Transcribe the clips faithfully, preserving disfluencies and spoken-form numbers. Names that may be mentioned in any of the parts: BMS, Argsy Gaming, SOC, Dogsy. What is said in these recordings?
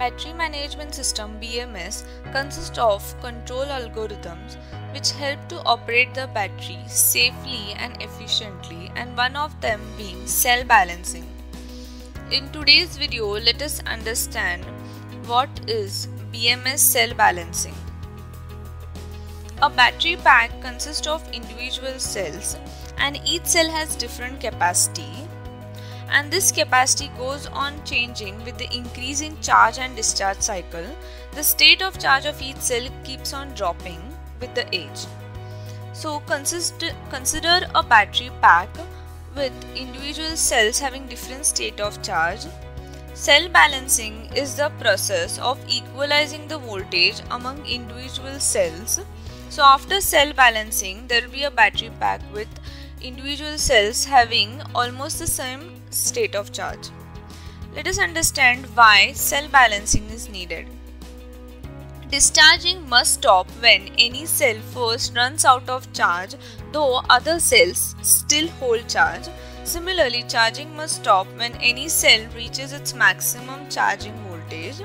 Battery Management System B M S consists of control algorithms which help to operate the battery safely and efficiently, and one of them being cell balancing. In today's video, let us understand what is B M S cell balancing. A battery pack consists of individual cells, and each cell has different capacity, and this capacity goes on changing with the increase in charge and discharge cycle. The state of charge of each cell keeps on dropping with the age. So consist, consider a battery pack with individual cells having different state of charge. Cell balancing is the process of equalizing the voltage among individual cells. So after cell balancing, there will be a battery pack with individual cells having almost the same state of charge. Let us understand why cell balancing is needed. Discharging must stop when any cell first runs out of charge, though other cells still hold charge. Similarly, charging must stop when any cell reaches its maximum charging voltage.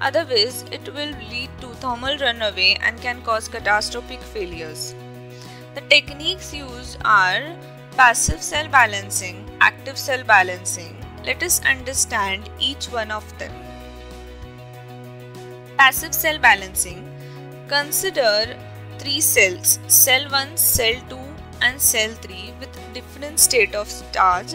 Otherwise, it will lead to thermal runaway and can cause catastrophic failures. The techniques used are passive cell balancing, active cell balancing. Let us understand each one of them. Passive cell balancing. Consider three cells, cell one, cell two and cell three with different state of charge.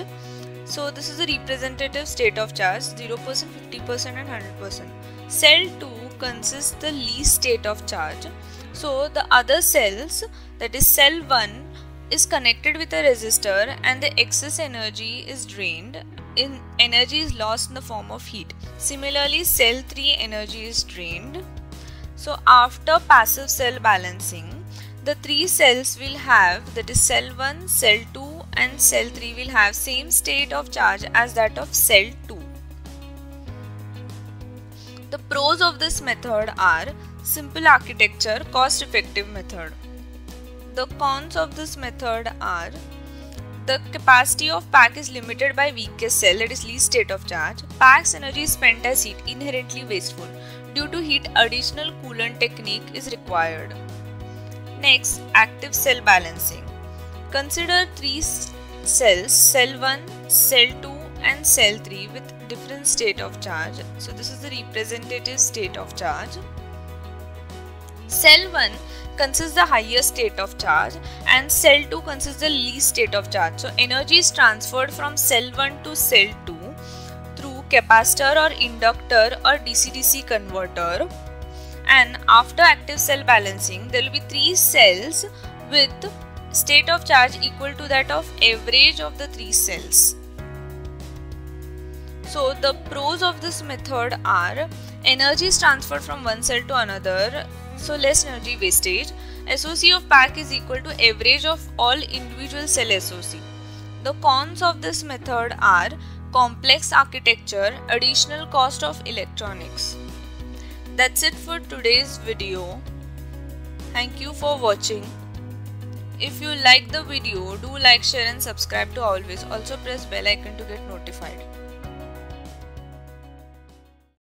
So this is a representative state of charge, zero percent, fifty percent and one hundred percent. Cell two consists the least state of charge. So the other cells, that is cell one, is connected with a resistor and the excess energy is drained. In energy is lost in the form of heat. Similarly, cell three energy is drained. So after passive cell balancing, the three cells will have, that is cell one, cell two and cell three will have same state of charge as that of cell two. The pros of this method are simple architecture, cost effective method. The cons of this method are the capacity of pack is limited by weakest cell, that is least state of charge. Pack's energy is spent as heat, inherently wasteful. Due to heat, additional coolant technique is required. Next, active cell balancing. Consider three cells, cell one, cell two and cell three with different state of charge. So this is the representative state of charge. Cell one consists the highest state of charge and cell two consists the least state of charge. So energy is transferred from cell one to cell two through capacitor or inductor or D C D C converter. And after active cell balancing, there will be three cells with state of charge equal to that of average of the three cells. So the pros of this method are energy is transferred from one cell to another, so less energy wastage. S O C of pack is equal to average of all individual cell S O C. The cons of this method are complex architecture, additional cost of electronics. That's it for today's video. Thank you for watching. If you like the video, do like, share and subscribe to Always. Also press bell icon to get notified.